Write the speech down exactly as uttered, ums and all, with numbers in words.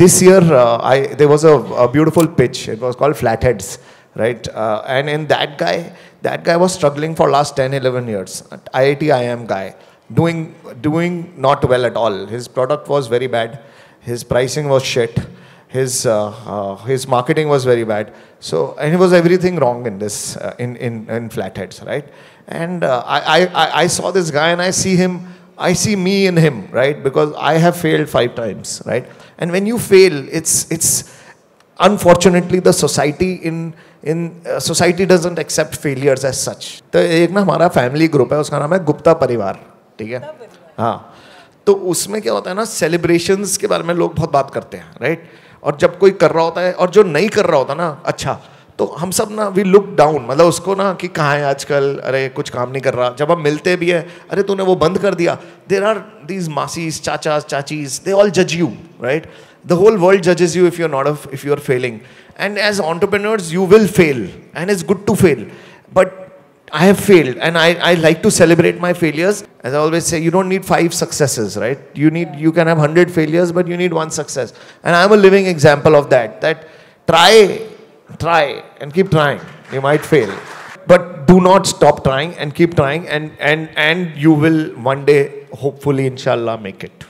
This year, uh, I, there was a, a beautiful pitch. It was called Flatheads, right? Uh, and in that guy, that guy was struggling for last ten, eleven years. I I T I I M guy, doing, doing not well at all. His product was very bad. His pricing was shit. His, uh, uh, his marketing was very bad. So, and it was everything wrong in this, uh, in, in, in Flatheads, right? And uh, I, I, I saw this guy and I see him, I see me in him, right? Because I have failed five times, right? And when you fail, it's, it's unfortunately the society in, in uh, society doesn't accept failures as such. So, एक ना हमारा family group है, उसका नाम है Gupta Parivar, ठीक है? हाँ, तो उसमें क्या होता है ना, celebrations के बारे में लोग बहुत बात करते हैं, right? और जब कोई कर रहा होता है और जो नहीं कर रहा होता ना अच्छा तो हम सब ना we look down मतलब उसको ना कि कहाँ है आजकल अरे कुछ काम नहीं कर रहा जब हम मिलते भी हैं अरे तूने वो बंद कर दिया there are these masis chachas chachis they all judge you right the whole world judges you if you're not of if you're failing and as entrepreneurs you will fail and it's good to fail but I have failed and I, I like to celebrate my failures. As I always say, you don't need five successes, right? You need, you can have one hundred failures, but you need one success. And I'm a living example of that, that try, try and keep trying. You might fail, but do not stop trying and keep trying and, and, and you will one day, hopefully, inshallah, make it.